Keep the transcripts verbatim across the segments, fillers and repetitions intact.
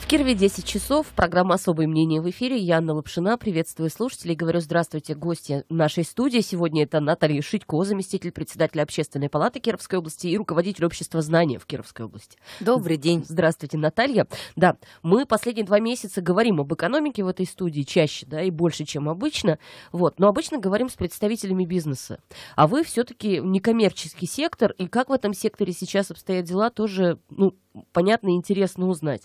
В Кирове десять часов. Программа «Особое мнение» в эфире. Я Анна Лапшина. Приветствую слушателей. Говорю здравствуйте гости нашей студии. Сегодня это Наталья Шедько, заместитель председателя Общественной палаты Кировской области и руководитель общества знания в Кировской области. Добрый день. Здравствуйте, Наталья. Да, мы последние два месяца говорим об экономике в этой студии чаще, да, и больше, чем обычно. Вот. Но обычно говорим с представителями бизнеса. А вы все-таки некоммерческий сектор. И как в этом секторе сейчас обстоят дела, тоже, ну, понятно и интересно узнать.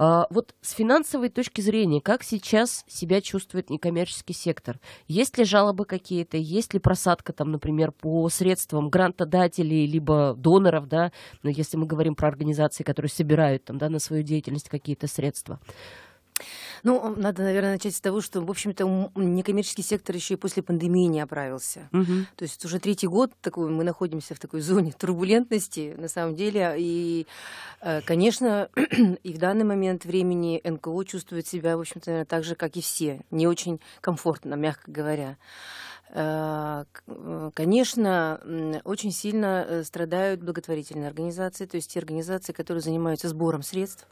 А, вот с финансовой точки зрения, как сейчас себя чувствует некоммерческий сектор? Есть ли жалобы какие-то? Есть ли просадка, там, например, по средствам грантодателей, либо доноров, да? Ну, если мы говорим про организации, которые собирают там, да, на свою деятельность какие-то средства? Ну, надо, наверное, начать с того, что, в общем-то, некоммерческий сектор еще и после пандемии не оправился. Угу. То есть уже третий год такой, мы находимся в такой зоне турбулентности, на самом деле. И, конечно, и в данный момент времени эн ка о чувствует себя, в общем-то, наверное, так же, как и все. Не очень комфортно, мягко говоря. Конечно, очень сильно страдают благотворительные организации, то есть те организации, которые занимаются сбором средств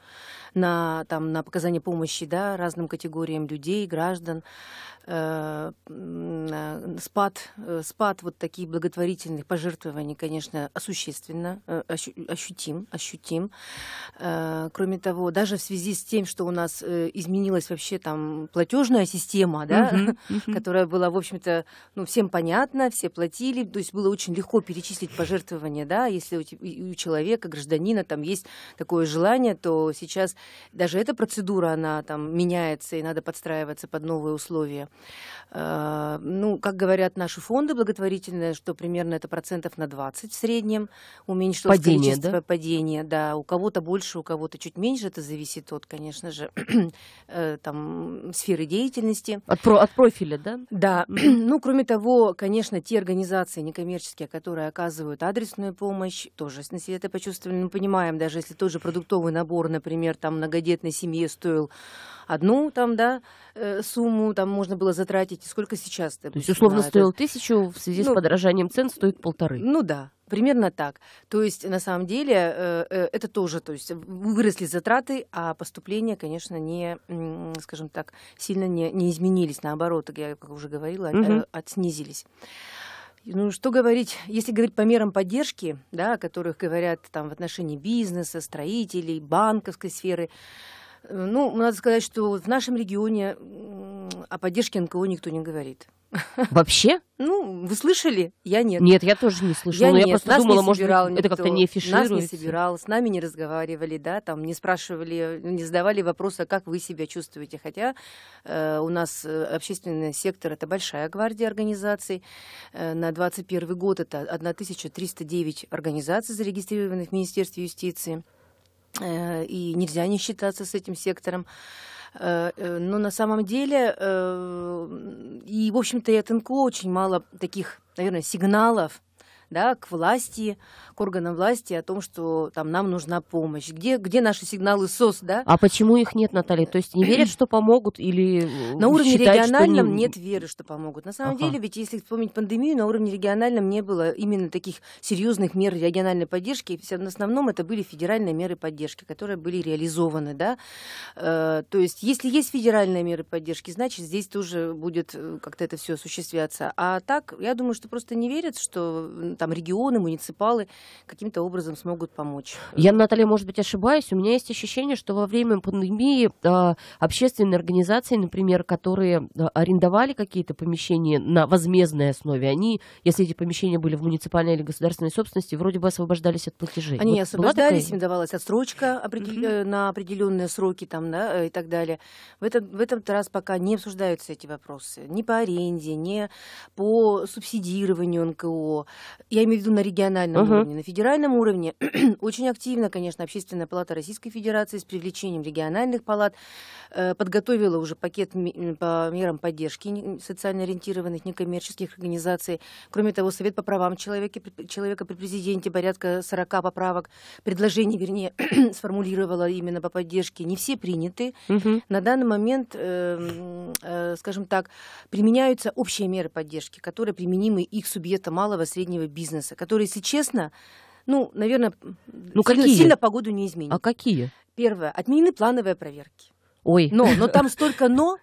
на, там, на показание помощи, да, разным категориям людей, граждан. Спад, спад вот таких благотворительных пожертвований, конечно, существенно ощутим, ощутим. Кроме того, даже в связи с тем, что у нас изменилась вообще там платежная система, да, uh-huh, uh-huh. которая была, в общем-то, ну, всем понятно, все платили, то есть было очень легко перечислить пожертвования, да, если у, у человека, гражданина, там есть такое желание, то сейчас даже эта процедура, она там меняется, и надо подстраиваться под новые условия. Ну, как говорят наши фонды благотворительные, что примерно это процентов на двадцать в среднем уменьшилось количество, да? Падения, да, у кого-то больше, у кого-то чуть меньше, это зависит от, конечно же, там, сферы деятельности. От, про, от профиля, да? Да. Ну, кроме того, конечно, те организации некоммерческие, которые оказывают адресную помощь, тоже на себе это почувствовали, мы понимаем, даже если тот же продуктовый набор, например, там, многодетной семье стоил одну, там, да, сумму, там, можно было затратить, сколько сейчас? То есть, условно, стоил тысячу, в связи ну, с подорожанием цен стоит полторы. Ну да, примерно так. То есть, на самом деле, это тоже, то есть, выросли затраты, а поступления, конечно, не, скажем так, сильно не, не изменились, наоборот, я, как уже говорила, угу. отснизились. Ну, что говорить, если говорить по мерам поддержки, да, о которых говорят там в отношении бизнеса, строителей, банковской сферы, ну, надо сказать, что в нашем регионе о поддержке эн ка о никто не говорит. Вообще? Ну, вы слышали? Я нет. Нет, я тоже не слышала. Я, но я просто думала, может быть, это как-то не афишируется. Нас не собирал, с нами не разговаривали, да, там не спрашивали, не задавали вопроса, как вы себя чувствуете. Хотя э, у нас общественный сектор — это большая гвардия организаций. Э, на двадцать первый год это тысяча триста девять организаций, зарегистрированных в Министерстве юстиции. И нельзя не считаться с этим сектором. Но на самом деле, и, в общем-то, и от эн ка о очень мало таких, наверное, сигналов, да, к власти, к органам власти о том, что там нам нужна помощь. Где, где наши сигналы СОС, да? А почему их нет, Наталья? То есть не верят, что помогут, или на уровне считают, региональном не... нет веры, что помогут. На самом ага. деле, ведь если вспомнить пандемию, на уровне региональном не было именно таких серьезных мер региональной поддержки. В основном это были федеральные меры поддержки, которые были реализованы, да. То есть если есть федеральные меры поддержки, значит, здесь тоже будет как-то это все осуществляться. А так, я думаю, что просто не верят, что там регионы, муниципалы каким-то образом смогут помочь. Я, Наталья, может быть, ошибаюсь. У меня есть ощущение, что во время пандемии а, общественные организации, например, которые арендовали какие-то помещения на возмездной основе, они, если эти помещения были в муниципальной или государственной собственности, вроде бы освобождались от платежей. Они вот освобождались, им давалась отсрочка определ... mm-hmm. на определенные сроки там, да, и так далее. В этот, в этот раз пока не обсуждаются эти вопросы. Ни по аренде, ни по субсидированию эн ка о. Я имею в виду на региональном uh-huh. уровне. На федеральном уровне очень активно, конечно, Общественная палата Российской Федерации с привлечением региональных палат э, подготовила уже пакет по мерам поддержки социально ориентированных некоммерческих организаций. Кроме того, Совет по правам человека, человека при президенте порядка сорока поправок, предложений, вернее, сформулировала именно по поддержке. Не все приняты. Uh-huh. На данный момент, э, э, скажем так, применяются общие меры поддержки, которые применимы и к субъектам малого и среднего бизнеса, которые, если честно, ну, наверное, ну, сильно, сильно погоду не изменят. А какие? Первое. Отменены плановые проверки. Ой. Но, но там столько «но».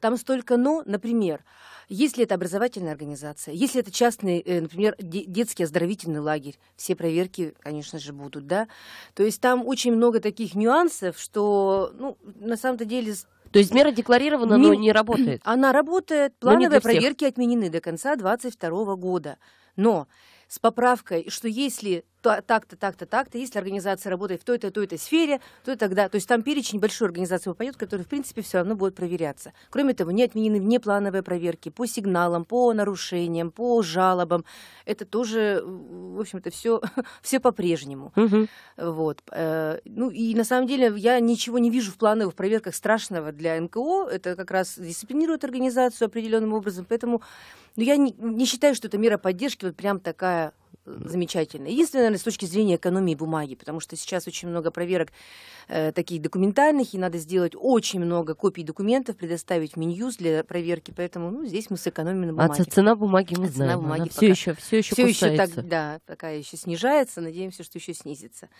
Там столько «но», например, если это образовательная организация, если это частный, например, детский оздоровительный лагерь, все проверки, конечно же, будут, да. То есть там очень много таких нюансов, что, ну, на самом-то деле... То есть мера декларирована, но не работает? Она работает, плановые проверки отменены до конца две тысячи двадцать второго года. Но с поправкой, что если так-то, так-то, так-то, если организация работает в той-то, той-то сфере, то тогда... То есть там перечень большой организации попадет, который, в принципе, все равно будет проверяться. Кроме того, не отменены внеплановые проверки по сигналам, по нарушениям, по жалобам. Это тоже, в общем-то, все, все по-прежнему. Угу. Вот. Ну и на самом деле я ничего не вижу в плановых проверках страшного для эн ка о. Это как раз дисциплинирует организацию определенным образом. Поэтому ну, я не, не считаю, что эта мера поддержки вот прям такая... замечательно. Единственное, наверное, с точки зрения экономии бумаги, потому что сейчас очень много проверок э, таких документальных, и надо сделать очень много копий документов, предоставить в Минюст для проверки, поэтому ну, здесь мы сэкономим на бумаге. А цена бумаги мы знаем. Цена бумаги все еще, все еще, все еще так, да, пока еще снижается, надеемся, что еще снизится.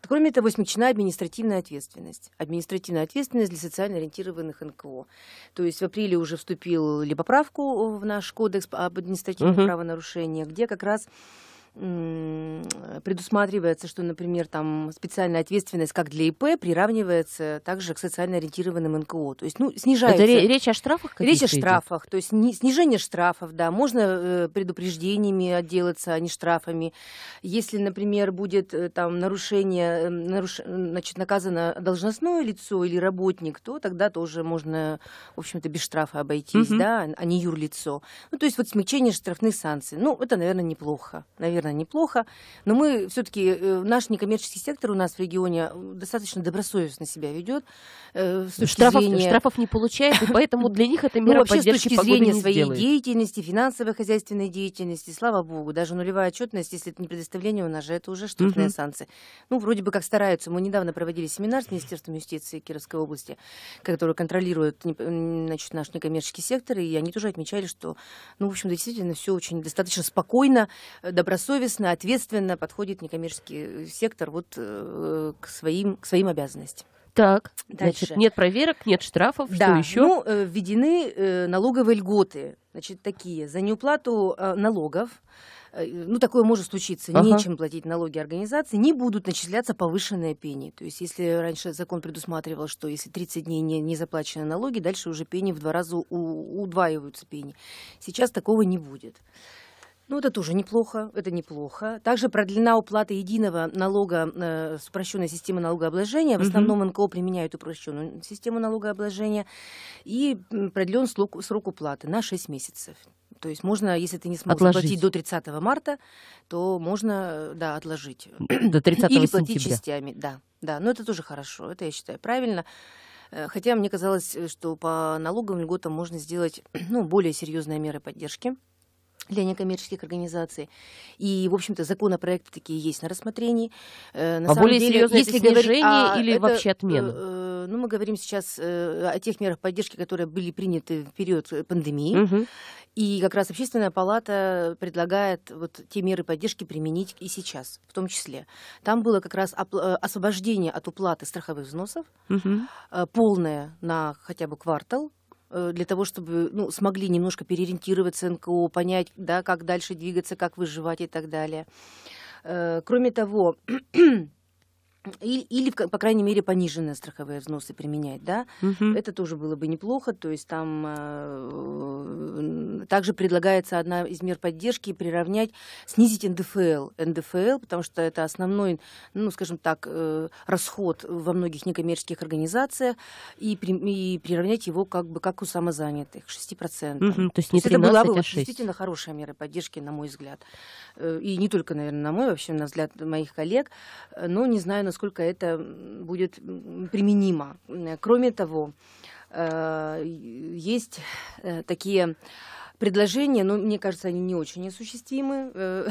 Кроме того, смягчена административная ответственность. Административная ответственность для социально ориентированных эн ка о. То есть в апреле уже вступил ли поправку в наш кодекс об административных uh-huh. правонарушениях, где как раз предусматривается, что, например, там специальная ответственность как для и пэ приравнивается также к социально ориентированным эн ка о. То есть, ну, снижается... Это речь о штрафах каких-то? Речь о штрафах. То есть снижение штрафов, да. Можно предупреждениями отделаться, а не штрафами. Если, например, будет там нарушение, наруш... значит, наказано должностное лицо или работник, то тогда тоже можно, в общем-то, без штрафа обойтись, угу. да, а не юрлицо. Ну, то есть вот смягчение штрафных санкций. Ну, это, наверное, неплохо. Наверное, неплохо, но мы все-таки, наш некоммерческий сектор у нас в регионе достаточно добросовестно себя ведет. Э, штрафов, зрения... штрафов не получает, и поэтому для них это мера ну, вообще, поддержки погоды не сделает. С точки зрения своей деятельности, финансовой, хозяйственной деятельности, слава богу, даже нулевая отчетность, если это не предоставление унажа, это уже штрафные угу. санкции. Ну, вроде бы как стараются. Мы недавно проводили семинар с Министерством юстиции Кировской области, который контролирует, значит, наш некоммерческий сектор, и они тоже отмечали, что, ну, в общем, действительно все очень достаточно спокойно, добросовестно, совестно, ответственно подходит некоммерческий сектор вот, э, к, своим, к своим обязанностям. Так, дальше. Значит, нет проверок, нет штрафов, да. Что еще? Ну, э, введены э, налоговые льготы, значит, такие, за неуплату э, налогов, ну, такое может случиться, ага. нечем платить налоги организации, не будут начисляться повышенные пени. То есть, если раньше закон предусматривал, что если тридцать дней не, не заплачены налоги, дальше уже пени в два раза у, удваиваются пени. Сейчас такого не будет. Ну, это тоже неплохо, это неплохо. Также продлена уплата единого налога э, с упрощенной системой налогообложения. В основном эн ка о применяют упрощенную систему налогообложения. И продлен срок, срок уплаты на шесть месяцев. То есть можно, если ты не сможешь отложить. Платить до тридцатого марта, то можно, да, отложить. До тридцатого Или платить сентября. Частями, да, да. Но это тоже хорошо, это я считаю правильно. Хотя мне казалось, что по налоговым льготам можно сделать ну, более серьезные меры поддержки для некоммерческих организаций. И, в общем-то, законопроекты такие есть на рассмотрении. Э, на а самом более деле, серьезное если снижение говорить, а или это, вообще отмена? Э, э, ну, мы говорим сейчас э, о тех мерах поддержки, которые были приняты в период пандемии. Угу. И как раз Общественная палата предлагает вот те меры поддержки применить и сейчас, в том числе. Там было как раз освобождение от уплаты страховых взносов, угу. э, полное на хотя бы квартал, для того, чтобы ну, смогли немножко переориентироваться эн ка о, понять, да, как дальше двигаться, как выживать и так далее. Кроме того, Или, или, по крайней мере, пониженные страховые взносы применять, да? Угу. Это тоже было бы неплохо. То есть там э, также предлагается одна из мер поддержки приравнять, снизить эн дэ эф эл, эн дэ эф эл, потому что это основной, ну, скажем так, э, расход во многих некоммерческих организациях, и, при, и приравнять его как бы как у самозанятых к шести процентам. Угу. То есть не тринадцать, это была бы а шесть. Действительно хорошая мера поддержки, на мой взгляд. И не только, наверное, на мой, вообще на взгляд моих коллег, но не знаю, насколько насколько это будет применимо. Кроме того, есть такие предложения, но мне кажется, они не очень осуществимы,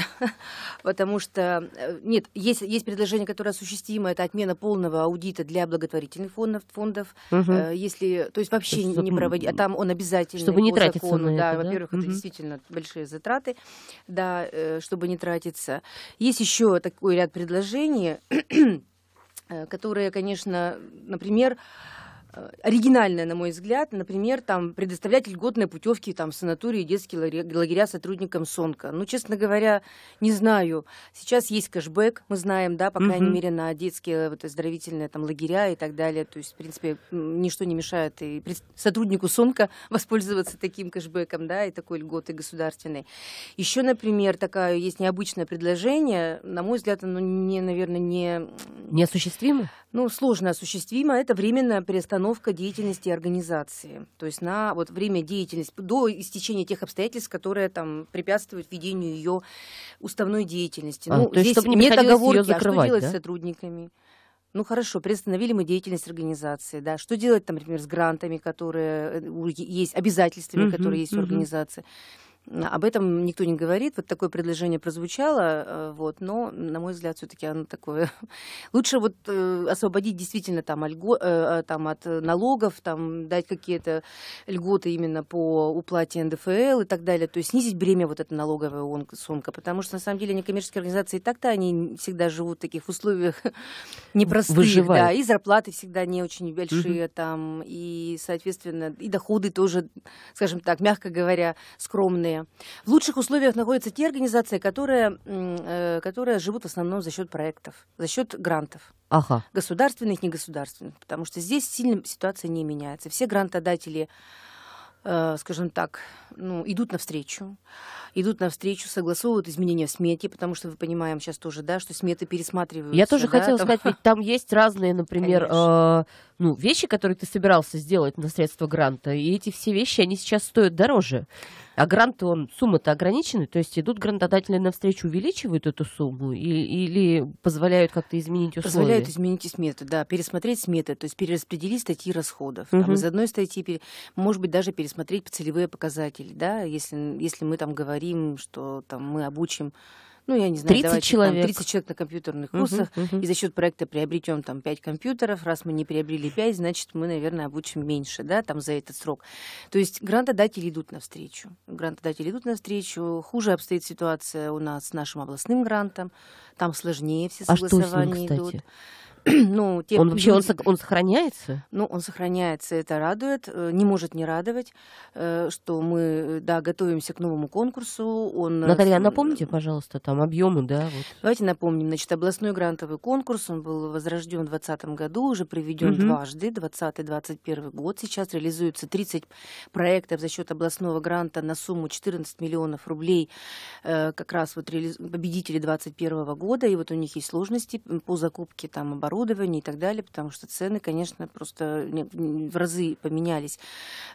потому что... Нет, есть, есть предложение, которое осуществимо, это отмена полного аудита для благотворительных фондов, фондов угу. если, то есть вообще то есть, не проводить, а там он обязательно чтобы не тратиться закону, на да, это, да? Во-первых, угу. это действительно большие затраты, да, чтобы не тратиться. Есть еще такой ряд предложений, которые, конечно, например... оригинальная, на мой взгляд, например, там, предоставлять льготные путевки там, в санатории и детские лагеря сотрудникам СОНКа. Ну, честно говоря, не знаю. Сейчас есть кэшбэк, мы знаем, да, по крайней [S2] Mm-hmm. [S1] Мере, на детские вот, оздоровительные там, лагеря и так далее. То есть, в принципе, ничто не мешает и сотруднику СОНКа воспользоваться таким кэшбэком, да, и такой льготой государственной. Еще, например, такое есть необычное предложение, на мой взгляд, оно, не, наверное, не... Неосуществимо? Ну, сложно осуществимо. Это временная приостановка деятельности организации, то есть на вот время деятельности до истечения тех обстоятельств, которые там препятствуют ведению ее уставной деятельности. А, ну, то есть, чтобы не нет оговорки, закрывать, а что делать да? с сотрудниками? Ну хорошо, приостановили мы деятельность организации, да. Что делать, там, например, с грантами, которые есть, обязательствами, угу, которые есть угу. у организации? Об этом никто не говорит. Вот такое предложение прозвучало, вот, но, на мой взгляд, все-таки оно такое. Лучше вот освободить действительно там, альго, там, от налогов, там, дать какие-то льготы именно по уплате эн дэ эф эл и так далее. То есть снизить бремя вот это налоговое СОНКа. Потому что, на самом деле, некоммерческие организации и так-то они всегда живут в таких условиях непростых. Да, и зарплаты всегда не очень большие. Угу. Там, и, соответственно, и доходы тоже, скажем так, мягко говоря, скромные. В лучших условиях находятся те организации, которые, которые живут в основном за счет проектов, за счет грантов. Ага. Государственных, негосударственных. Потому что здесь сильно ситуация не меняется. Все грантодатели, скажем так, ну, идут навстречу, идут навстречу, согласовывают изменения в смете, потому что мы понимаем сейчас тоже, да, что сметы пересматриваются. Я тоже да, хотела там... сказать, ведь там есть разные, например, э, ну, вещи, которые ты собирался сделать на средства гранта, и эти все вещи, они сейчас стоят дороже. А грант, он, сумма-то ограничена, то есть идут грантодатели навстречу, увеличивают эту сумму и, или позволяют как-то изменить условия? Позволяют изменить и смету, да, пересмотреть сметы, то есть перераспределить статьи расходов. Угу. Там, из одной статьи, может быть, даже пересмотреть смотреть целевые показатели, да, если, если мы там говорим, что там мы обучим, ну, я не знаю, тридцать, давайте, человек. Там, тридцать человек на компьютерных курсах, uh-huh, uh-huh. и за счет проекта приобретем там пять компьютеров, раз мы не приобрели пять, значит, мы, наверное, обучим меньше, да, там за этот срок. То есть грантодатели идут навстречу, грантодатели идут навстречу, хуже обстоит ситуация у нас с нашим областным грантом, там сложнее все согласования а идут. Ну, те... Он вообще он, он сохраняется? Ну, он сохраняется, это радует, не может не радовать, что мы, да, готовимся к новому конкурсу. Он... Наталья, напомните, пожалуйста, там объемы, да? Вот. Давайте напомним, значит, областной грантовый конкурс, он был возрожден в двадцатом году, уже проведен угу. дважды, двадцатый — двадцать первый год. Сейчас реализуется тридцать проектов за счет областного гранта на сумму четырнадцать миллионов рублей, как раз вот реали... победители двадцать первого года, и вот у них есть сложности по закупке там оборудования, и так далее, потому что цены, конечно, просто в разы поменялись.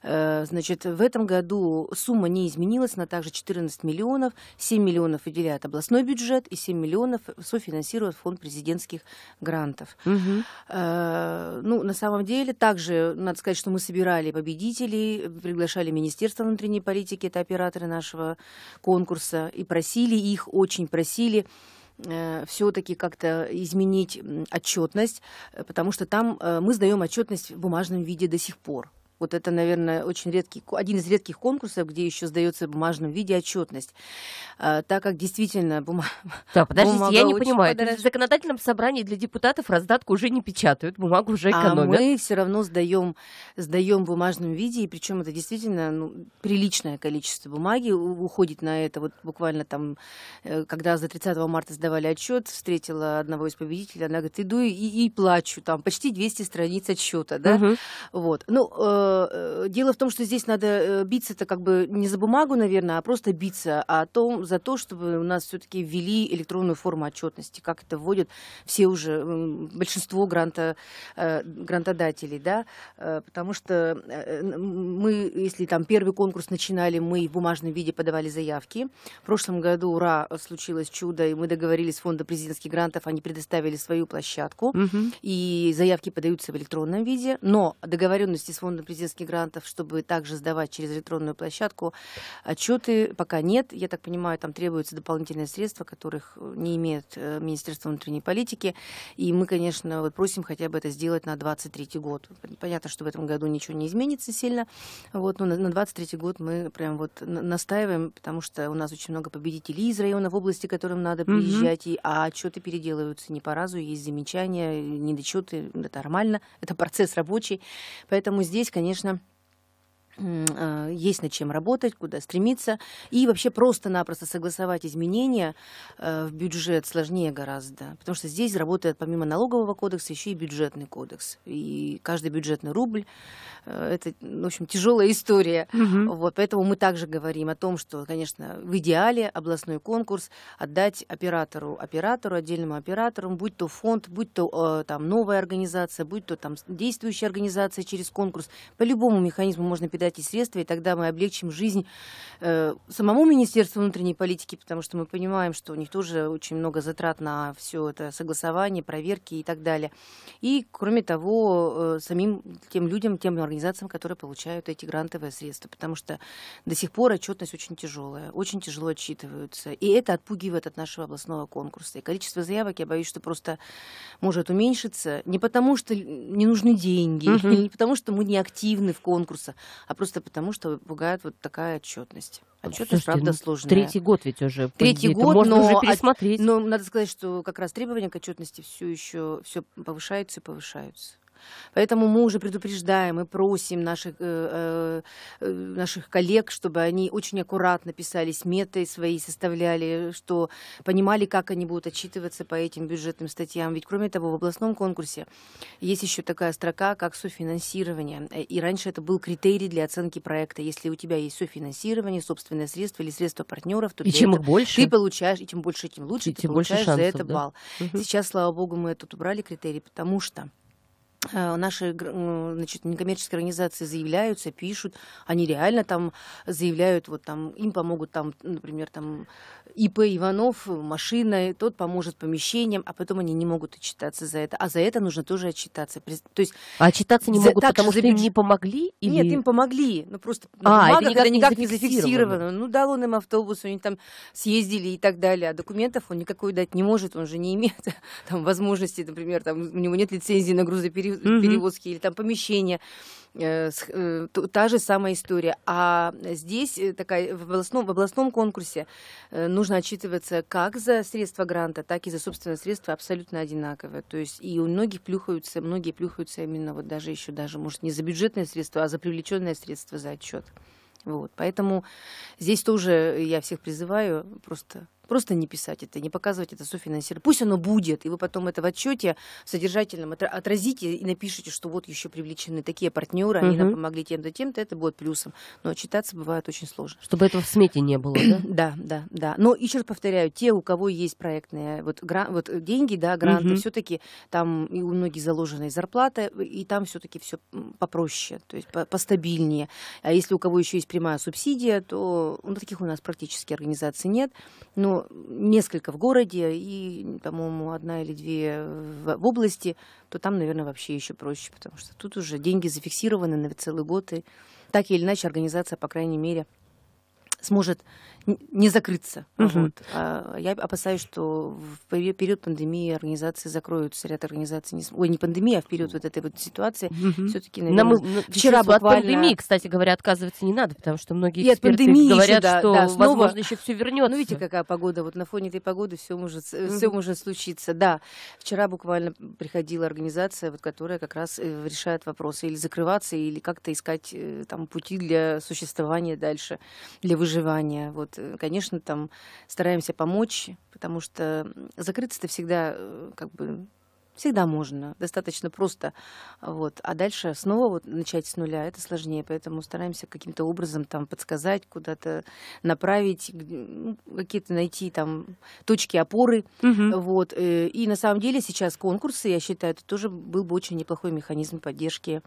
Значит, в этом году сумма не изменилась, она также четырнадцать миллионов, семь миллионов выделяет областной бюджет и семь миллионов софинансирует фонд президентских грантов. Угу. Ну, на самом деле, также надо сказать, что мы собирали победителей, приглашали Министерство внутренней политики, это операторы нашего конкурса, и просили их, очень просили все-таки как-то изменить отчетность, потому что там мы сдаем отчетность в бумажном виде до сих пор. Вот это, наверное, очень редкий, один из редких конкурсов, где еще сдается в бумажном виде отчетность. А, так как действительно бумага... Да, подождите, я не понимаю. Подорож... В законодательном собрании для депутатов раздатку уже не печатают, бумагу уже экономят. А мы все равно сдаем, сдаем в бумажном виде, и причем это действительно ну, приличное количество бумаги уходит на это. Вот буквально там, когда за тридцатого марта сдавали отчет, встретила одного из победителей, она говорит, иду и, и плачу, там почти двести страниц отчета, да? Угу. Вот. Ну, э, дело в том, что здесь надо биться-то как бы не за бумагу, наверное, а просто биться а том, за то, чтобы у нас все-таки ввели электронную форму отчетности, как это вводят все уже, большинство гранта, э, грантодателей, да? Э, потому что мы, если там первый конкурс начинали, мы в бумажном виде подавали заявки. В прошлом году, ура, случилось чудо, и мы договорились с Фондом президентских грантов, они предоставили свою площадку, угу. И заявки подаются в электронном виде, но договоренности с Фондом президентских грантов, чтобы также сдавать через электронную площадку, отчеты пока нет. Я так понимаю, там требуются дополнительные средства, которых не имеет Министерство внутренней политики, и мы, конечно, вот просим хотя бы это сделать на двадцать третий год. Понятно, что в этом году ничего не изменится сильно, вот, но на двадцать третий год мы прям вот настаиваем, потому что у нас очень много победителей из районов области, которым надо приезжать, mm-hmm. и, а отчеты переделываются не по разу, есть замечания, недочеты, это нормально, это процесс рабочий, поэтому здесь, конечно, есть над чем работать, куда стремиться. И вообще просто-напросто согласовать изменения в бюджет сложнее гораздо. Потому что здесь работает помимо налогового кодекса еще и бюджетный кодекс. И каждый бюджетный рубль – это, в общем, тяжелая история. Угу. Вот, поэтому мы также говорим о том, что, конечно, в идеале областной конкурс отдать оператору, оператору, отдельному оператору, будь то фонд, будь то там, новая организация, будь то там, действующая организация через конкурс. По любому механизму можно передать эти средства, и тогда мы облегчим жизнь э, самому Министерству внутренней политики, потому что мы понимаем, что у них тоже очень много затрат на все это согласование, проверки и так далее. И, кроме того, э, самим тем людям, тем организациям, которые получают эти грантовые средства, потому что до сих пор отчетность очень тяжелая, очень тяжело отчитываются, и это отпугивает от нашего областного конкурса. И количество заявок, я боюсь, что просто может уменьшиться, не потому что не нужны деньги, не потому что мы не активны в конкурсах, а просто потому, что пугает вот такая отчетность. Отчетность, слушайте, правда, сложная. Третий год ведь уже. Третий это год, можно но, уже пересмотреть. От, но надо сказать, что как раз требования к отчетности все еще все повышаются и повышаются. Поэтому мы уже предупреждаем и просим наших, э, э, наших коллег, чтобы они очень аккуратно писали сметы свои, составляли, что понимали, как они будут отчитываться по этим бюджетным статьям. Ведь, кроме того, в областном конкурсе есть еще такая строка, как софинансирование. И раньше это был критерий для оценки проекта. Если у тебя есть софинансирование, собственные средства или средства партнеров, то и чем этого, больше. ты получаешь, и чем больше, тем лучше, и ты тем получаешь больше шансов, за это да? балл. Угу. Сейчас, слава богу, мы тут убрали критерий, потому что наши, значит, некоммерческие организации заявляются, пишут, они реально там заявляют, вот там им помогут, там, например, там И П Иванов машиной, тот поможет помещением, а потом они не могут отчитаться за это. А за это нужно тоже отчитаться. То есть, а отчитаться не за, могут, потому что им не помогли? Или... Нет, им помогли, но просто а, бумага никак, никак не зафиксирована. Ну, дал он им автобус, они там съездили и так далее, а документов он никакой дать не может, он же не имеет там возможности, например, там, у него нет лицензии на грузоперевозку, перевозки или там помещения. Та же самая история. А здесь такая, в, областном, в областном конкурсе нужно отчитываться как за средства гранта, так и за собственные средства абсолютно одинаково. То есть и у многих плюхаются, многие плюхаются именно вот даже еще даже, может, не за бюджетные средства, а за привлеченные средства за отчет. Вот. Поэтому здесь тоже я всех призываю просто... Просто не писать это, не показывать это софинансирование. Пусть оно будет, и вы потом это в отчете содержательном отразите и напишите, что вот еще привлечены такие партнеры, они угу. нам помогли тем-то, тем-то, это будет плюсом. Но отчитаться бывает очень сложно. Чтобы этого в смете не было, да? Да, да, да. Но еще раз повторяю, те, у кого есть проектные вот, гран... вот деньги, да, гранты, угу. все-таки там и у многих заложена зарплата, и там все-таки все попроще, то есть постабильнее. А если у кого еще есть прямая субсидия, то ну, таких у нас практически организаций нет, но несколько в городе и, по-моему, одна или две в области, то там, наверное, вообще еще проще, потому что тут уже деньги зафиксированы на целый год, и так или иначе организация, по крайней мере, сможет не закрыться. Угу. Вот. А я опасаюсь, что в период пандемии организации закроются, ряд организаций, не... ой, не пандемия, а в период вот этой вот ситуации угу. все-таки, наверное, мы... вчера буквально... От пандемии, кстати говоря, отказываться не надо, потому что многие и эксперты говорят, еще, да, что, да, снова... возможно, еще все вернется. Ну, видите, какая погода, вот на фоне этой погоды все может, угу. все может случиться, да. Вчера буквально приходила организация, вот, которая как раз решает вопросы или закрываться, или как-то искать там пути для существования дальше, для выживания, вот. Конечно, там стараемся помочь, потому что закрыться-то всегда, как бы, всегда можно, достаточно просто. Вот. А дальше снова вот начать с нуля, это сложнее, поэтому стараемся каким-то образом там подсказать, куда-то направить, ну, какие-то найти там точки опоры. Угу. Вот. И на самом деле сейчас конкурсы, я считаю, это тоже был бы очень неплохой механизм поддержки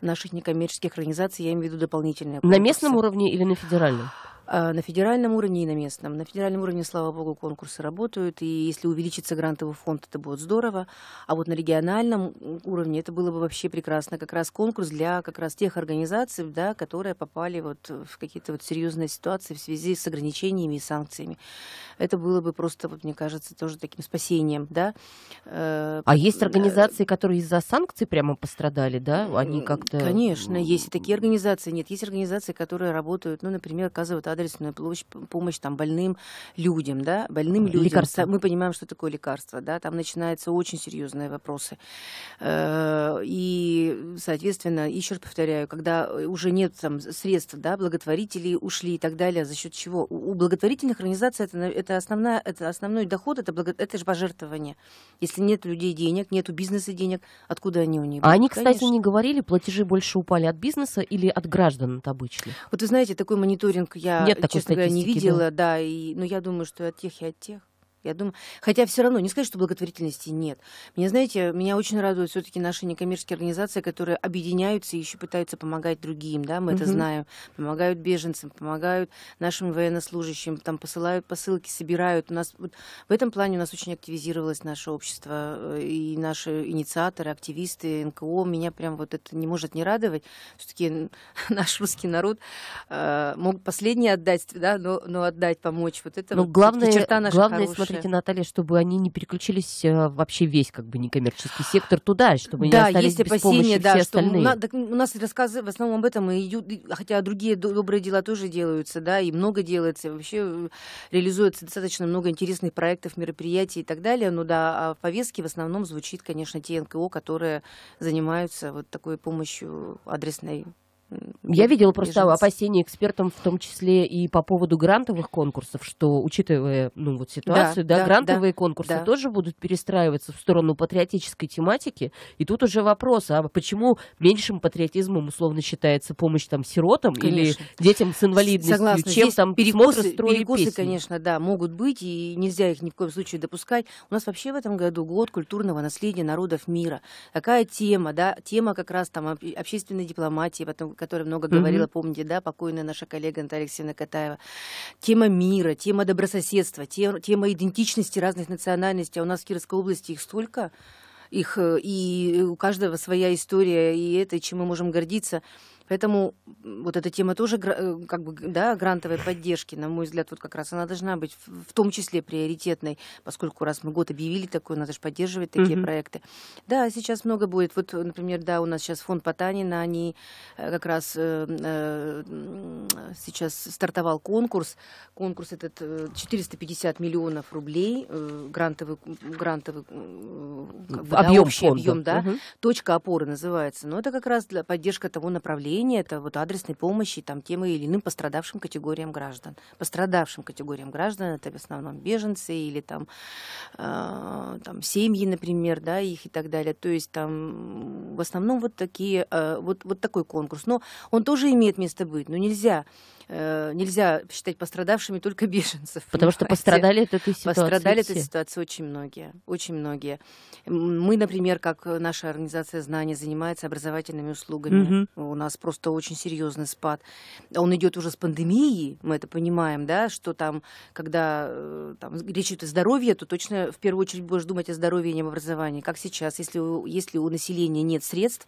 наших некоммерческих организаций, я имею в виду дополнительные конкурсы. На местном уровне или на федеральном? На федеральном уровне и на местном. На федеральном уровне, слава богу, конкурсы работают, и если увеличится грантовый фонд, это будет здорово. А вот на региональном уровне это было бы вообще прекрасно. Как раз конкурс для как раз тех организаций, да, которые попали вот в какие-то вот серьезные ситуации в связи с ограничениями и санкциями. Это было бы просто, вот, мне кажется, тоже таким спасением. Да? А есть организации, которые из-за санкций прямо пострадали, да? Они как-то... Конечно, есть и такие организации. Нет, есть организации, которые работают, ну, например, оказывают адресную помощь там больным людям, да, больным людям. Лекарства. Мы понимаем, что такое лекарство, да, там начинаются очень серьезные вопросы. И, соответственно, еще раз повторяю, когда уже нет там средств, да, благотворители ушли и так далее, за счет чего? У благотворительных организаций это, это, основная, это основной доход, это, благо, это же пожертвование. Если нет людей денег, нет у бизнеса денег, откуда они у них? А они, кстати, конечно, не говорили, платежи больше упали от бизнеса или от граждан от обычных? Вот вы знаете, такой мониторинг я... Нет, честно говоря, не видела, да, да и, но я думаю, что и от тех, и от тех. Я думаю, хотя все равно не сказать, что благотворительности нет. Меня, знаете, меня очень радуют все-таки наши некоммерческие организации, которые объединяются и еще пытаются помогать другим, да, мы mm-hmm. это знаем. Помогают беженцам, помогают нашим военнослужащим, там посылают посылки, собирают. У нас вот, в этом плане у нас очень активизировалось наше общество и наши инициаторы, активисты, эн ка о. Меня прям вот это не может не радовать. Все-таки наш русский народ э, мог последнее отдать, да, но, но отдать, помочь. Вот это но вот, главное, черта наша главное, хорошая. Наталья, чтобы они не переключились вообще весь как бы некоммерческий сектор туда, чтобы да, не остались без помощи, да, все остальные. Да, у нас рассказы в основном об этом и идут, хотя другие добрые дела тоже делаются, да, и много делается, вообще реализуется достаточно много интересных проектов, мероприятий и так далее, но да, а в повестке в основном звучит, конечно, те эн ка о, которые занимаются вот такой помощью адресной. Я видела просто опасения экспертам, в том числе и по поводу грантовых конкурсов, что, учитывая ну, вот ситуацию, да, да, да, грантовые да, конкурсы да. тоже будут перестраиваться в сторону патриотической тематики. И тут уже вопрос, а почему меньшим патриотизмом условно считается помощь там, сиротам конечно. Или детям с инвалидностью, согласна. Чем здесь там перекосы, перекосы конечно, да, могут быть, и нельзя их ни в коем случае допускать. У нас вообще в этом году год культурного наследия народов мира. Такая тема, да, тема как раз там общественной дипломатии, потом о которой много говорила, mm-hmm. помните, да, покойная наша коллега Наталья Алексеевна Катаева. Тема мира, тема добрососедства, тема, тема идентичности разных национальностей. А у нас в Кировской области их столько, их, и у каждого своя история, и это, чем мы можем гордиться. Поэтому вот эта тема тоже, как бы, да, грантовой поддержки, на мой взгляд, вот как раз она должна быть в том числе приоритетной, поскольку раз мы год объявили такой, надо же поддерживать такие mm-hmm. проекты. Да, сейчас много будет. Вот, например, да, у нас сейчас фонд Потанина, они как раз э, сейчас стартовал конкурс. Конкурс этот четыреста пятьдесят миллионов рублей, э, грантовый, грантовый как бы, объем, да, общий объем, да, mm-hmm. точка опоры называется. Но это как раз для поддержки того направления, это вот адресной помощи там, тем или иным пострадавшим категориям граждан. Пострадавшим категориям граждан это в основном беженцы или там, э, там семьи, например, да, их и так далее. То есть там в основном вот, такие, э, вот, вот такой конкурс. Но он тоже имеет место быть, но нельзя... Нельзя считать пострадавшими только беженцев. Потому понимаете? Что пострадали от этой ситуации. Пострадали от этой ситуации очень многие. Очень многие. Мы, например, как наша организация знаний занимается образовательными услугами. Угу. У нас просто очень серьезный спад. Он идет уже с пандемией, мы это понимаем, да, что там, когда там, речь идет о здоровье, то точно в первую очередь будешь думать о здоровье и не об образовании. Как сейчас, если у, если у населения нет средств,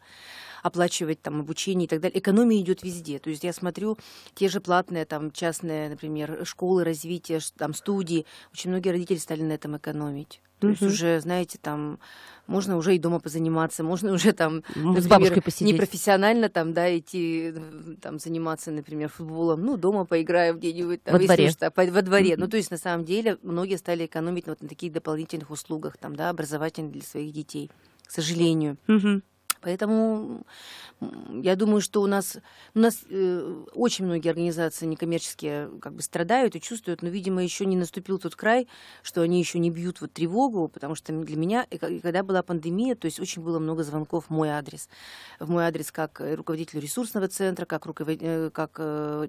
оплачивать там обучение и так далее. Экономия идет везде. То есть я смотрю те же платные, там, частные, например, школы развития, там, студии. Очень многие родители стали на этом экономить. То есть уже, знаете, там можно уже и дома позаниматься, можно уже там, ну, например, непрофессионально там, да, идти там, заниматься, например, футболом, ну, дома поиграем где-нибудь там, во дворе. Что, по, во дворе. Mm-hmm. Ну, то есть, на самом деле, многие стали экономить вот на таких дополнительных услугах, там, да, образовательных для своих детей, к сожалению. Mm-hmm. Поэтому я думаю, что у нас, у нас э, очень многие организации некоммерческие как бы страдают и чувствуют, но, видимо, еще не наступил тот край, что они еще не бьют вот тревогу, потому что для меня, когда была пандемия, то есть очень было много звонков в мой адрес. В мой адрес как руководителю ресурсного центра, как, руковод... как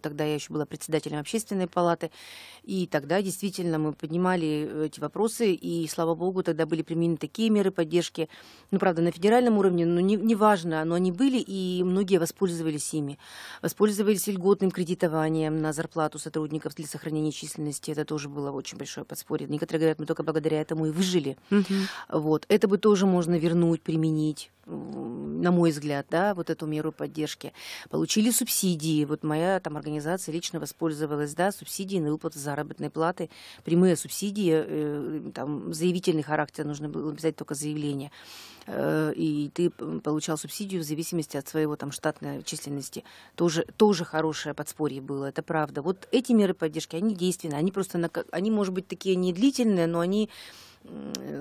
тогда я еще была председателем Общественной палаты. И тогда действительно мы поднимали эти вопросы, и, слава богу, тогда были применены такие меры поддержки, ну, правда, на федеральном уровне, но не неважно, но они были, и многие воспользовались ими. Воспользовались льготным кредитованием на зарплату сотрудников для сохранения численности. Это тоже было очень большое подспорье. Некоторые говорят, мы только благодаря этому и выжили. Mm-hmm. Вот. Это бы тоже можно вернуть, применить, на мой взгляд, да, вот эту меру поддержки. Получили субсидии. Вот моя там организация лично воспользовалась, да, субсидией на выплату заработной платы. Прямые субсидии, э, там, заявительный характер, нужно было писать только заявление. Э, и ты получал субсидию в зависимости от своего там штатной численности. Тоже, тоже хорошее подспорье было, это правда. Вот эти меры поддержки, они действенны. Они просто, на, они, может быть, такие не длительные, но они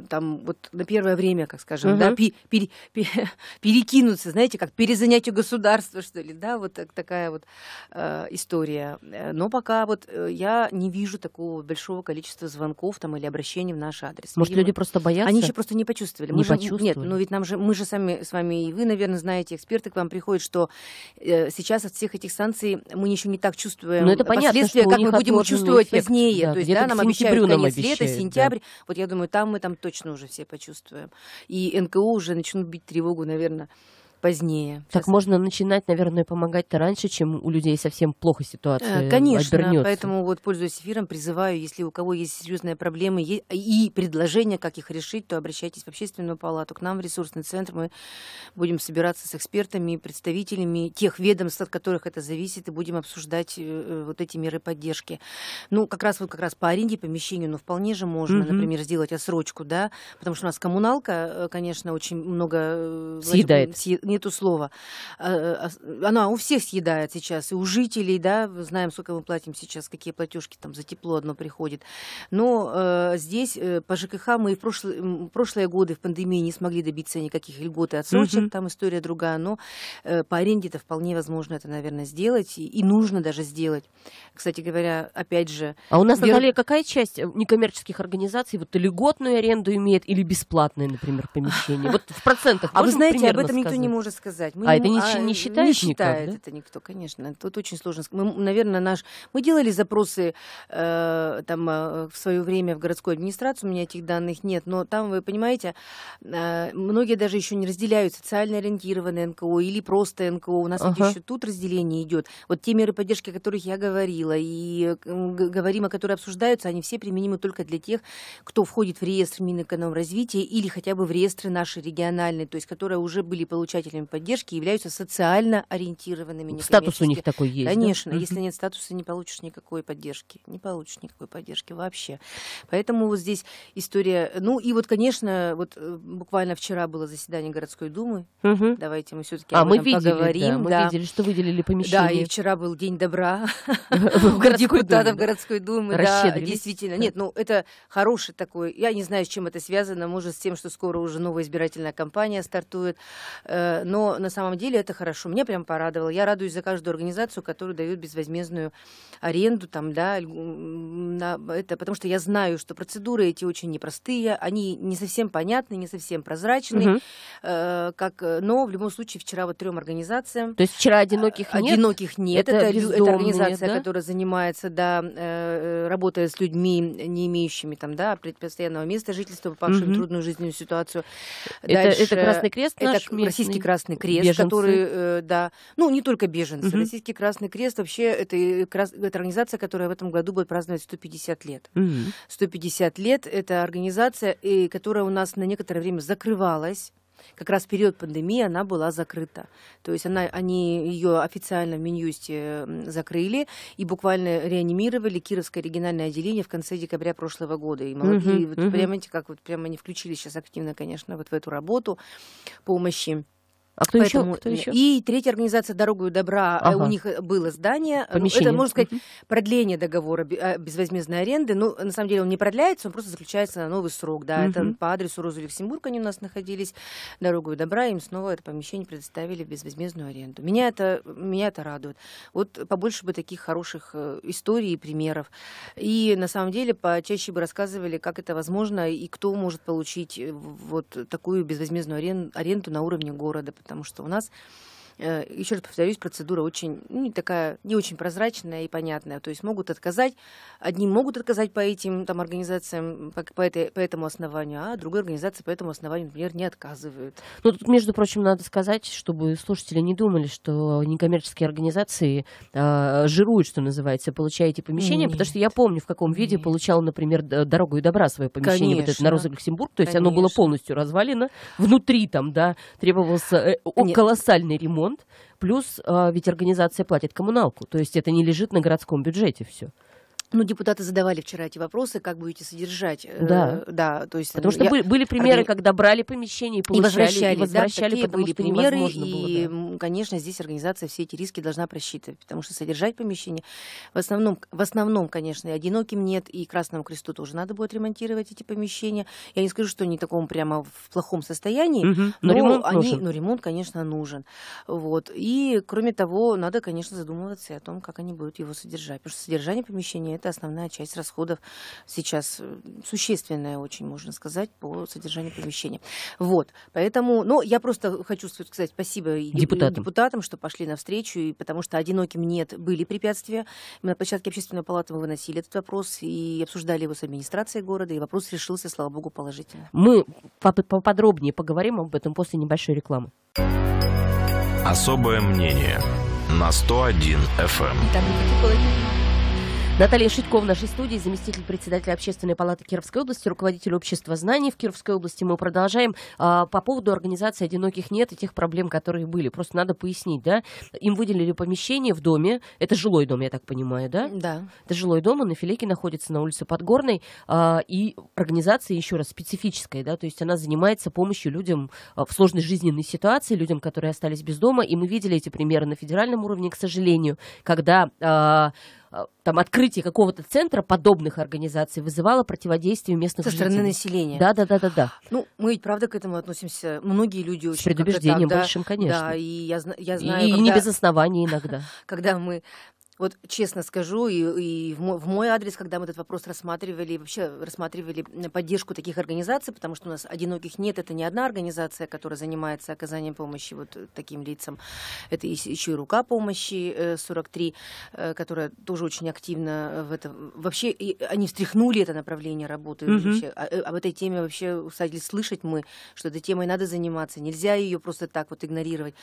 там вот на первое время, как скажем, угу. да, пер, пер, пер, перекинуться, знаете, как перезанять у государства, что ли, да, вот так, такая вот э, история. Но пока вот я не вижу такого большого количества звонков там или обращений в наш адрес. Может, видимо, люди просто боятся? Они еще просто не почувствовали. Не мы почувствовали. Же, нет, но ведь нам же, мы же сами с вами, и вы, наверное, знаете, эксперты к вам приходят, что э, сейчас от всех этих санкций мы еще не так чувствуем, но это понятно, последствия, как мы будем чувствовать эффект позднее. Да, то есть, да, нам обещают конец нам обещают, лета, сентябрь. Да. Вот я думаю, там мы там точно уже все почувствуем. И НКО уже начнут бить тревогу, наверное, позднее. Так сейчас можно начинать, наверное, помогать-то раньше, чем у людей совсем плохо ситуация конечно, обернется. Поэтому, вот, пользуясь эфиром, призываю, если у кого есть серьезные проблемы и предложения, как их решить, то обращайтесь в Общественную палату, к нам в ресурсный центр. Мы будем собираться с экспертами, представителями тех ведомств, от которых это зависит, и будем обсуждать вот эти меры поддержки. Ну, как раз вот как раз по аренде, помещению, но вполне же можно, mm-hmm. например, сделать отсрочку, да, потому что у нас коммуналка, конечно, очень много съедает. Нету слова. Она у всех съедает сейчас, и у жителей, да, знаем, сколько мы платим сейчас, какие платежки там за тепло одно приходит. Но э, здесь э, по ЖКХ мы в прошлые, прошлые годы в пандемии не смогли добиться никаких льгот и отсрочек, mm-hmm. там история другая, но э, по аренде-то вполне возможно это, наверное, сделать, и, и нужно даже сделать. Кстати говоря, опять же... А у нас, вер... Наталья, какая часть некоммерческих организаций вот льготную аренду имеет или бесплатное, например, помещение? Вот в процентах. А вы знаете, об этом никто не может сказать. Мы а ему, это не, не считает? Не считает никак, да? Это никто, конечно. Тут очень сложно. Мы, наверное, наш... Мы делали запросы э, там, э, в свое время в городскую администрацию, у меня этих данных нет, но там, вы понимаете, э, многие даже еще не разделяют социально ориентированные НКО или просто НКО. У нас ага. вот еще тут разделение идет. Вот те меры поддержки, о которых я говорила, и говорим, о которых обсуждаются, они все применимы только для тех, кто входит в реестр Минэкономразвития или хотя бы в реестры наши региональные, то есть которые уже были получателями поддержки, являются социально ориентированными. Статус у них такой есть. Конечно, да? Если нет статуса, не получишь никакой поддержки. Не получишь никакой поддержки вообще. Поэтому вот здесь история... Ну и вот, конечно, вот буквально вчера было заседание городской думы. Угу. Давайте мы все-таки а, поговорим. Да, мы да. видели, что выделили помещение. Да, и вчера был День добра депутатов городской думы. Действительно. Нет, ну это хороший такой... Я не знаю, с чем это связано. Может, с тем, что скоро уже новая избирательная кампания стартует. Но на самом деле это хорошо. Меня прям порадовало. Я радуюсь за каждую организацию, которая дает безвозмездную аренду. Там, да, на это, потому что я знаю, что процедуры эти очень непростые. Они не совсем понятны, не совсем прозрачны. Угу. Э, как, но в любом случае вчера вот трем организациям... То есть вчера «Одиноких нет»? «Одиноких нет». Это, это, это организация, да? которая занимается, да, э, работая с людьми, не имеющими там, да, постоянного места жительства, попавшими угу. в трудную жизненную ситуацию. Это, дальше, это «Красный Крест» наш местный? Российский Красный Крест, беженцы. Который, да, ну не только беженцы, угу. Российский Красный Крест вообще это, это организация, которая в этом году будет праздновать сто пятьдесят лет. Угу. сто пятьдесят лет это организация, которая у нас на некоторое время закрывалась. как раз в период пандемии она была закрыта. То есть она, они ее официально в Минюсте закрыли и буквально реанимировали Кировское региональное отделение в конце декабря прошлого года. И молодые, угу, вот, угу. прямо, как, вот, прямо они включились сейчас активно, конечно, вот в эту работу помощи. А кто Поэтому... еще? Кто еще? И третья организация «Дорога и добра», ага. у них было здание, ну, это, можно сказать, uh-huh. продление договора безвозмездной аренды, но на самом деле он не продляется, он просто заключается на новый срок, да, uh-huh. это по адресу Розы Люксембург они у нас находились, «Дорога и добра», им снова это помещение предоставили в безвозмездную аренду. Меня это, меня это радует. Вот побольше бы таких хороших историй и примеров. И на самом деле почаще бы рассказывали, как это возможно и кто может получить вот такую безвозмездную арен... аренду на уровне города. Потому что у нас, еще раз повторюсь, процедура очень, ну, такая, не очень прозрачная и понятная. То есть могут отказать, одни могут отказать по этим там, организациям, по, по, этой, по этому основанию, а другой организации по этому основанию, например, не отказывают. Ну, тут, между прочим, надо сказать, чтобы слушатели не думали, что некоммерческие организации а, жируют, что называется, получая эти помещения. Нет. Потому что я помню, в каком виде Нет. получала, например, «Дорогу и добра» свое помещение вот это, на Роза Люксембург. То есть Конечно. Оно было полностью развалено. Внутри там, да, требовался Нет. колоссальный ремонт. Плюс а, ведь организация платит коммуналку, то есть это не лежит на городском бюджете все. Ну, депутаты задавали вчера эти вопросы, как будете содержать. Да. Э, да то есть, потому что я... были, были примеры, органи... когда брали помещение и получали, и возвращали, и возвращали да, потому были что примеры, невозможно и, было. И, да. конечно, здесь организация все эти риски должна просчитывать, потому что содержать помещение в основном, в основном, конечно, и «Одиноким нет», и «Красному кресту» тоже надо будет ремонтировать эти помещения. Я не скажу, что они в таком прямо в плохом состоянии, угу. но, но, ремонт они, но ремонт, конечно, нужен. Вот. И, кроме того, надо, конечно, задумываться о том, как они будут его содержать, потому что содержание помещения – это Это основная часть расходов сейчас существенная очень, можно сказать, по содержанию помещения. Вот, поэтому, ну, я просто хочу сказать спасибо депутатам, депутатам что пошли навстречу, и потому что «Одиноким нет» были препятствия. Мы на площадке Общественной палаты мы выносили этот вопрос и обсуждали его с администрацией города, и вопрос решился, слава богу, положительно. Мы поподробнее поговорим об этом после небольшой рекламы. Особое мнение на сто один эф эм. Наталья Шедько в нашей студии, заместитель председателя Общественной палаты Кировской области, руководитель общества знаний в Кировской области. Мы продолжаем а, по поводу организации «Одиноких нет» и тех проблем, которые были. Просто надо пояснить, да? Им выделили помещение в доме. Это жилой дом, я так понимаю, да? Да. Это жилой дом, он на Филейке находится, на улице Подгорной. А, и организация, еще раз, специфическая, да? То есть она занимается помощью людям в сложной жизненной ситуации, людям, которые остались без дома. И мы видели эти примеры на федеральном уровне, к сожалению, когда... А, там открытие какого-то центра подобных организаций вызывало противодействие местных жителей. Со стороны населения. Да, да, да, да, да. Ну, мы ведь, правда, к этому относимся. Многие люди очень... С предубеждением так, большим, да, конечно. Да, и я, я знаю... И, когда, и не без оснований иногда. Когда мы... Вот честно скажу, и, и в, мой, в мой адрес, когда мы этот вопрос рассматривали, вообще рассматривали поддержку таких организаций, потому что у нас «Одиноких нет», это не одна организация, которая занимается оказанием помощи вот таким лицам. Это еще и «Рука помощи сорок три», которая тоже очень активно в этом... Вообще, и они встряхнули это направление работы. Mm-hmm. Вообще. А, об этой теме вообще стали слышать мы, что этой темой надо заниматься, нельзя ее просто так вот игнорировать.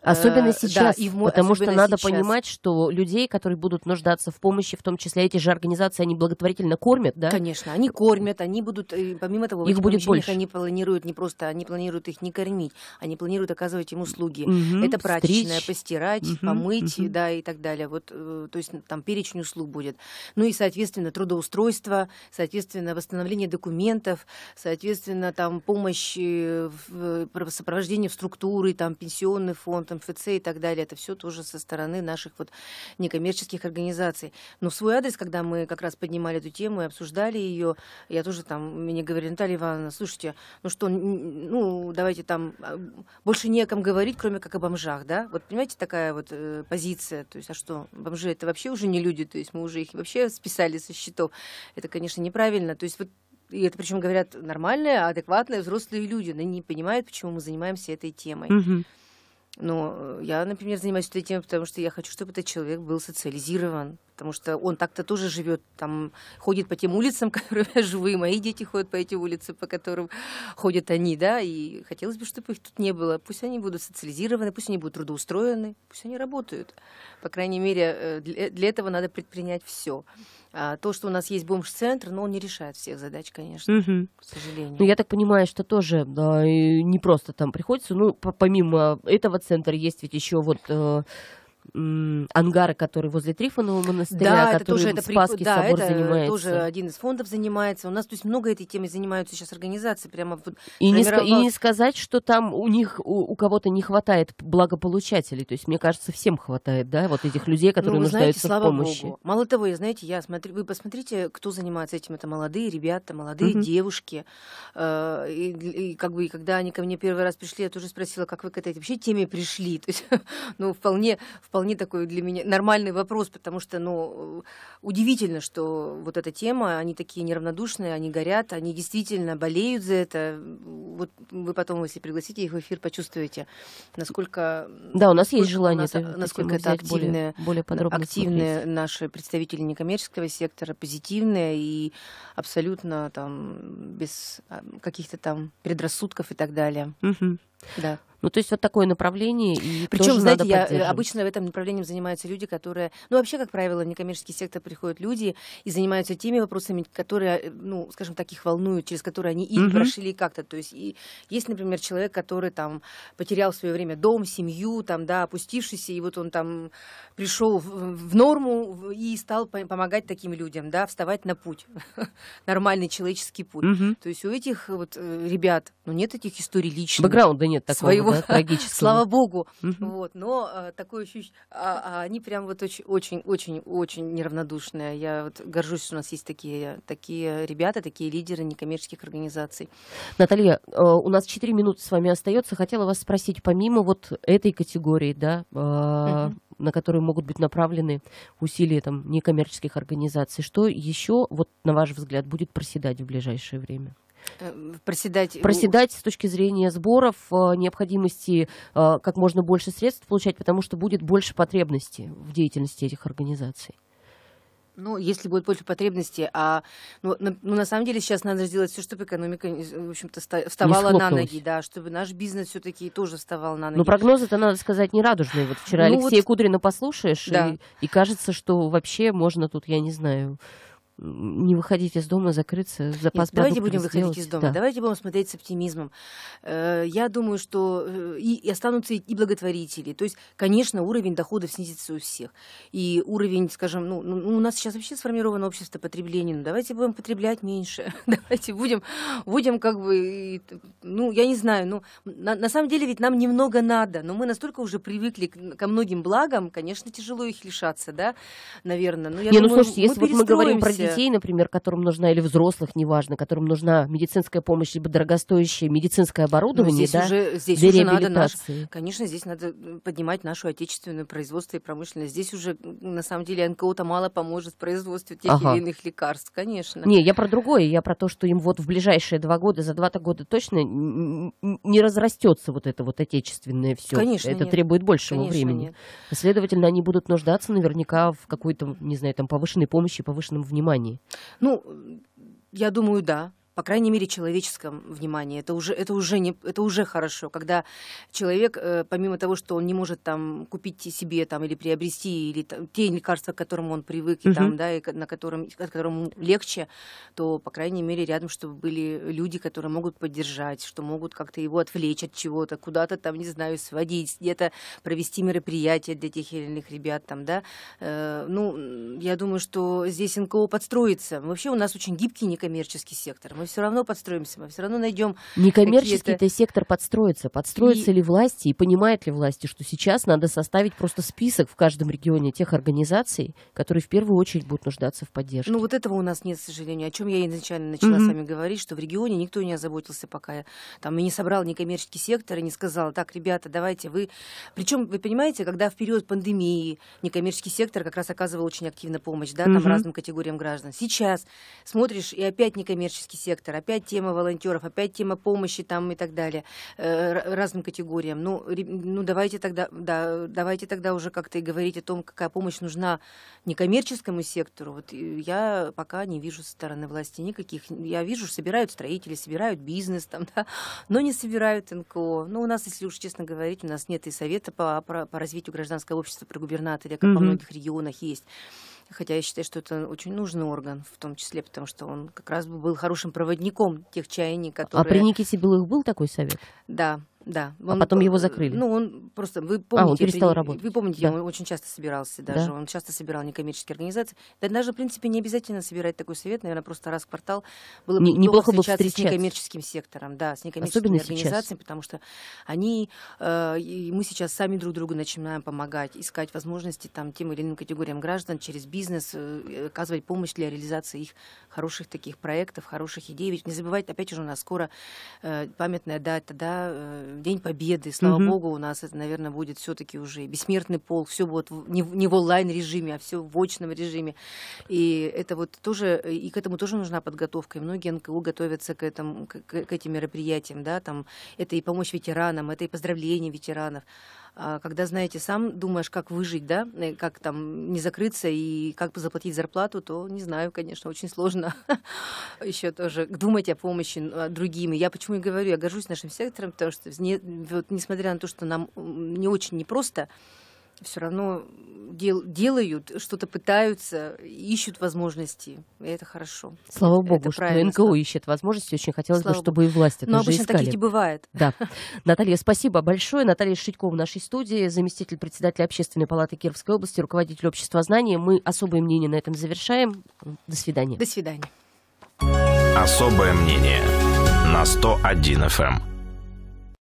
Особенно сейчас, да, и в мой, потому что надо сейчас. Понимать, что людей, которые будут нуждаться в помощи, в том числе эти же организации, они благотворительно кормят, да? Конечно, они кормят, они будут, помимо того, их будет больше. Они планируют не просто, они планируют их не кормить, они планируют оказывать им услуги. Угу, это прачечная, стричь, постирать, угу, помыть, угу. да, и так далее. Вот, то есть там перечень услуг будет. Ну и, соответственно, трудоустройство, соответственно, восстановление документов, соответственно, там помощь в сопровождении в структуры, там пенсионный фонд, эм эф цэ и так далее. Это все тоже со стороны наших вот некоммерческих коммерческих организаций. Но в свой адрес, когда мы как раз поднимали эту тему и обсуждали ее, я тоже там, мне говорили: Наталья Ивановна, слушайте, ну что, ну давайте там, больше не о ком говорить, кроме как о бомжах, да? Вот понимаете, такая вот э, позиция, то есть, а что, бомжи это вообще уже не люди, то есть мы уже их вообще списали со счетов. Это, конечно, неправильно, то есть вот. И это, причем, говорят нормальные, адекватные, взрослые люди, но не понимают, почему мы занимаемся этой темой. Mm-hmm. Но я, например, занимаюсь этой темой, потому что я хочу, чтобы этот человек был социализирован. Потому что он так-то тоже живет, там, ходит по тем улицам, которые живы, и мои дети ходят по этим улицам, по которым ходят они, да, и хотелось бы, чтобы их тут не было. Пусть они будут социализированы, пусть они будут трудоустроены, пусть они работают. По крайней мере, для этого надо предпринять все. А то, что у нас есть бомж-центр, но он не решает всех задач, конечно, угу. к сожалению. Ну, я так понимаю, что тоже да, не просто там приходится, ну, помимо этого центра есть ведь еще вот... Ангары, который возле Трифонова монастыря, да, который это тоже, Спасский это, собор да, это занимается. Тоже один из фондов занимается. У нас, то есть, много этой темы занимаются сейчас организации. Прямо вот, и, не ска- и не сказать, что там у них, у, у кого-то не хватает благополучателей. То есть, мне кажется, всем хватает, да, вот этих людей, которые ну, знаете, нуждаются в помощи. Богу. Мало того, я, знаете, я смотрю, вы посмотрите, кто занимается этим. Это молодые ребята, молодые угу. девушки. Э- и, и как бы, и когда они ко мне первый раз пришли, я тоже спросила, как вы к этой вообще теме пришли. То есть, ну, вполне... Вполне такой для меня нормальный вопрос, потому что, ну, удивительно, что вот эта тема, они такие неравнодушные, они горят, они действительно болеют за это. Вот вы потом, если пригласите их в эфир, почувствуете, насколько... Да, у нас есть желание. У нас, это, насколько это активные, более, более активные наши представители некоммерческого сектора, позитивные и абсолютно там без каких-то там предрассудков и так далее. Угу. Да. Ну, то есть вот такое направление. И причем, знаете, я, обычно в этом направлении занимаются люди, которые... Ну, вообще, как правило, в некоммерческий сектор приходят люди и занимаются теми вопросами, которые, ну, скажем так, их волнуют, через которые они и угу. прошли как-то. То есть и есть, например, человек, который там потерял в свое время дом, семью, там, да, опустившийся, и вот он там пришел в, в норму и стал помогать таким людям, да, вставать на путь, нормальный человеческий путь. Угу. То есть у этих вот ребят, ну, нет этих историй личных. Бэкграунда нет такого. Своего слава богу, mm-hmm. вот, но а, такое ощущение, а, а они прям вот очень-очень-очень неравнодушные. Я вот горжусь, что у нас есть такие, такие ребята, такие лидеры некоммерческих организаций. Наталья, у нас четыре минуты с вами остается. Хотела вас спросить, помимо вот этой категории, да, mm-hmm. на которую могут быть направлены усилия там, некоммерческих организаций, что еще, вот, на ваш взгляд, будет проседать в ближайшее время? Проседать. Проседать с точки зрения сборов, необходимости как можно больше средств получать, потому что будет больше потребностей в деятельности этих организаций. Ну, если будет больше потребностей, а ну на, ну, на самом деле сейчас надо сделать все, чтобы экономика, в общем-то, вставала на ноги, да, чтобы наш бизнес все-таки тоже вставал на ноги. Но прогнозы-то, надо сказать, не радужные. Вот вчера ну, Алексея вот... Кудрина послушаешь, да. и, и кажется, что вообще можно тут, я не знаю... не выходить из дома, закрыться, запас продуктов. Давайте будем сделать. выходить из дома, да. Давайте будем смотреть с оптимизмом. Я думаю, что и останутся и благотворители. То есть, конечно, уровень доходов снизится у всех. И уровень, скажем, ну, у нас сейчас вообще сформировано общество потребления. Ну, давайте будем потреблять меньше. Давайте будем, будем как бы, ну, я не знаю, ну, на, на самом деле ведь нам немного надо, но мы настолько уже привыкли ко многим благам, конечно, тяжело их лишаться, да, наверное. Но я не, думаю, ну, слушайте, мы если вот мы говорим про детей, например, которым нужна, или взрослых, неважно, которым нужна медицинская помощь, либо дорогостоящее медицинское оборудование, да, для реабилитации. Конечно, здесь надо поднимать нашу отечественную производство и промышленность. Здесь уже, на самом деле, эн ка о-то мало поможет в производстве тех ага. или иных лекарств, конечно. Не, я про другое, я про то, что им вот в ближайшие два года, за два-то года точно не разрастется вот это вот отечественное все. Конечно, это нет. требует большего конечно, времени. Нет. Следовательно, они будут нуждаться наверняка в какой-то, не знаю, там, повышенной помощи, повышенном внимании. Ну, я думаю, да. По крайней мере, человеческом внимании. Это уже, это уже, не, это уже хорошо, когда человек, э, помимо того, что он не может там, купить себе там, или приобрести или, там, те лекарства, к которым он привык, и, угу. там, да, и на котором, от которому легче, то, по крайней мере, рядом, чтобы были люди, которые могут поддержать, что могут как-то его отвлечь от чего-то, куда-то там, не знаю, сводить, где-то провести мероприятие для тех или иных ребят. Там, да. э, ну, я думаю, что здесь эн ка о подстроится. Вообще у нас очень гибкий некоммерческий сектор. Мы все равно подстроимся, мы все равно найдем. Некоммерческий-то сектор подстроится. Подстроится и... ли власти, и понимает ли власти, что сейчас надо составить просто список в каждом регионе тех организаций, которые в первую очередь будут нуждаться в поддержке. Ну вот этого у нас нет, к сожалению. О чем я изначально начала mm-hmm. с вами говорить, что в регионе никто не озаботился пока. Там и не собрал некоммерческий сектор, и не сказал, так, ребята, давайте вы... Причем, вы понимаете, когда в период пандемии некоммерческий сектор как раз оказывал очень активно помощь, да, там mm-hmm. разным категориям граждан. Сейчас смотришь, и опять некоммерческий сектор. сектор, опять тема волонтеров, опять тема помощи там и так далее, разным категориям. Ну, ну давайте, тогда, да, давайте тогда уже как-то и говорить о том, какая помощь нужна некоммерческому сектору. Вот я пока не вижу со стороны власти никаких. Я вижу, собирают строители, собирают бизнес, там, да, но не собирают эн ка о. Ну, у нас, если уж честно говорить, у нас нет и совета по, по, по развитию гражданского общества при губернаторе, как [S2] Mm-hmm. [S1] Во многих регионах есть. Хотя я считаю, что это очень нужный орган, в том числе, потому что он как раз был хорошим проводником тех чаяний, которые... А при Никите Белых был такой совет? Да, да. Он, а потом его закрыли? Ну, он просто... Вы помните, а, он перестал при... работать. Вы помните, да. Он очень часто собирался даже, да. Он часто собирал некоммерческие организации. Да, даже, в принципе, не обязательно собирать такой совет, наверное, просто раз в квартал было бы неплохо встречаться, бы встречаться с некоммерческим сектором, да, с некоммерческими особенно организациями, сейчас. Потому что они... Э, и мы сейчас сами друг другу начинаем помогать, искать возможности там тем или иным категориям граждан через бизнес, э, оказывать помощь для реализации их хороших таких проектов, хороших идей. Ведь не забывайте, опять же, у нас скоро э, памятная дата, да, э, День Победы, слава mm-hmm. богу, у нас это, наверное, будет все-таки уже бессмертный полк, все будет не в, не в онлайн-режиме, а все в очном режиме. И это вот тоже, и к этому тоже нужна подготовка. И многие эн ка о готовятся к этому, к, к этим мероприятиям, да, там, это и помощь ветеранам, это и поздравление ветеранов. Когда, знаете, сам думаешь, как выжить, да, как там не закрыться и как заплатить зарплату, то не знаю, конечно, очень сложно еще тоже думать о помощи другим. Я почему и говорю, я горжусь нашим сектором, потому что, вот, несмотря на то, что нам не очень непросто, все равно дел, делают, что-то пытаются, ищут возможности. И это хорошо. Слава Богу, это что эн ка о ищет возможности. Очень хотелось Слава бы, чтобы Богу. И власть это Но уже искали. Но обычно таких не бывает. Да. Наталья, спасибо большое. Наталья Шедько в нашей студии, заместитель председателя Общественной палаты Кировской области, руководитель общества знаний. Мы особое мнение на этом завершаем. До свидания. До свидания. Особое мнение на сто один эф эм.